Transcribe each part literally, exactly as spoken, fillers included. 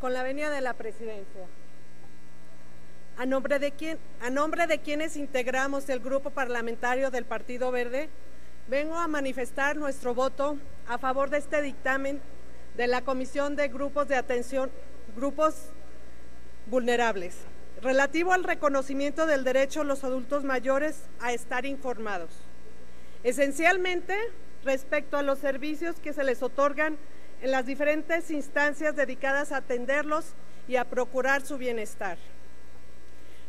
Con la venia de la Presidencia. A nombre, de quien, a nombre de quienes integramos el Grupo Parlamentario del Partido Verde, vengo a manifestar nuestro voto a favor de este dictamen de la Comisión de Grupos de Atención, Grupos Vulnerables, relativo al reconocimiento del derecho a los adultos mayores a estar informados, esencialmente respecto a los servicios que se les otorgan en las diferentes instancias dedicadas a atenderlos y a procurar su bienestar.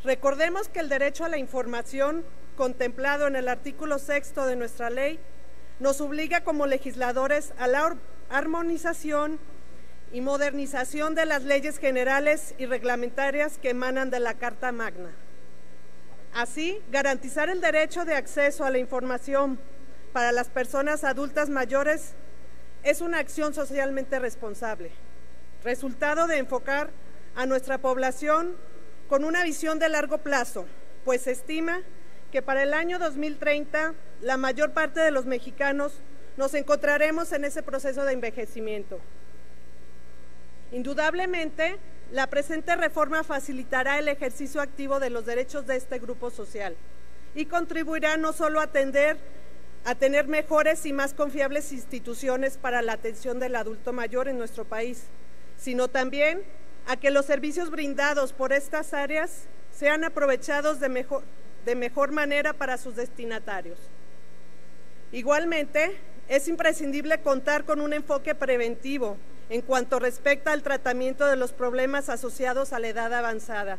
Recordemos que el derecho a la información, contemplado en el artículo sexto de nuestra ley, nos obliga como legisladores a la armonización y modernización de las leyes generales y reglamentarias que emanan de la Carta Magna. Así, garantizar el derecho de acceso a la información para las personas adultas mayores es una acción socialmente responsable, resultado de enfocar a nuestra población con una visión de largo plazo, pues se estima que para el año dos mil treinta la mayor parte de los mexicanos nos encontraremos en ese proceso de envejecimiento. Indudablemente, la presente reforma facilitará el ejercicio activo de los derechos de este grupo social y contribuirá no solo a atender, a tener mejores y más confiables instituciones para la atención del adulto mayor en nuestro país, sino también a que los servicios brindados por estas áreas sean aprovechados de mejor, de mejor manera para sus destinatarios. Igualmente, es imprescindible contar con un enfoque preventivo en cuanto respecta al tratamiento de los problemas asociados a la edad avanzada,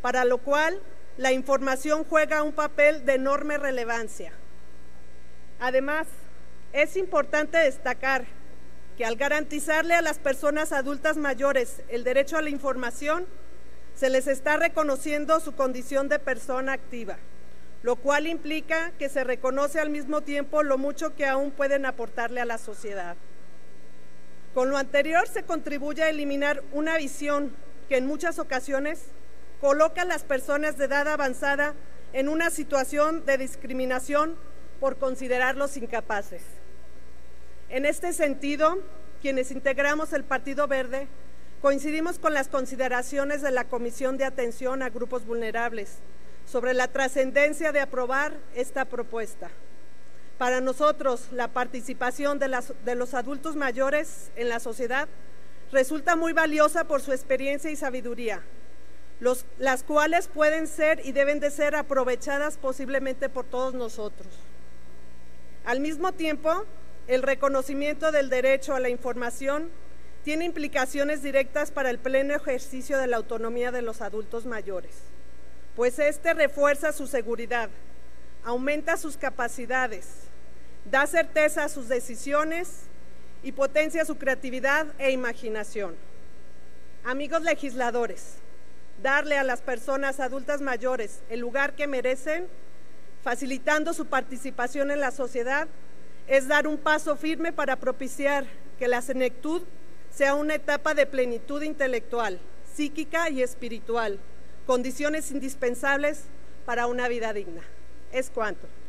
para lo cual la información juega un papel de enorme relevancia. Además, es importante destacar que al garantizarle a las personas adultas mayores el derecho a la información, se les está reconociendo su condición de persona activa, lo cual implica que se reconoce al mismo tiempo lo mucho que aún pueden aportarle a la sociedad. Con lo anterior se contribuye a eliminar una visión que en muchas ocasiones coloca a las personas de edad avanzada en una situación de discriminación por considerarlos incapaces. En este sentido, quienes integramos el Partido Verde coincidimos con las consideraciones de la Comisión de Atención a Grupos Vulnerables sobre la trascendencia de aprobar esta propuesta. Para nosotros, la participación de, las, de los adultos mayores en la sociedad resulta muy valiosa por su experiencia y sabiduría, los, las cuales pueden ser y deben de ser aprovechadas posiblemente por todos nosotros. Al mismo tiempo, el reconocimiento del derecho a la información tiene implicaciones directas para el pleno ejercicio de la autonomía de los adultos mayores, pues este refuerza su seguridad, aumenta sus capacidades, da certeza a sus decisiones y potencia su creatividad e imaginación. Amigos legisladores, darle a las personas adultas mayores el lugar que merecen, facilitando su participación en la sociedad, es dar un paso firme para propiciar que la senectud sea una etapa de plenitud intelectual, psíquica y espiritual, condiciones indispensables para una vida digna. Es cuanto.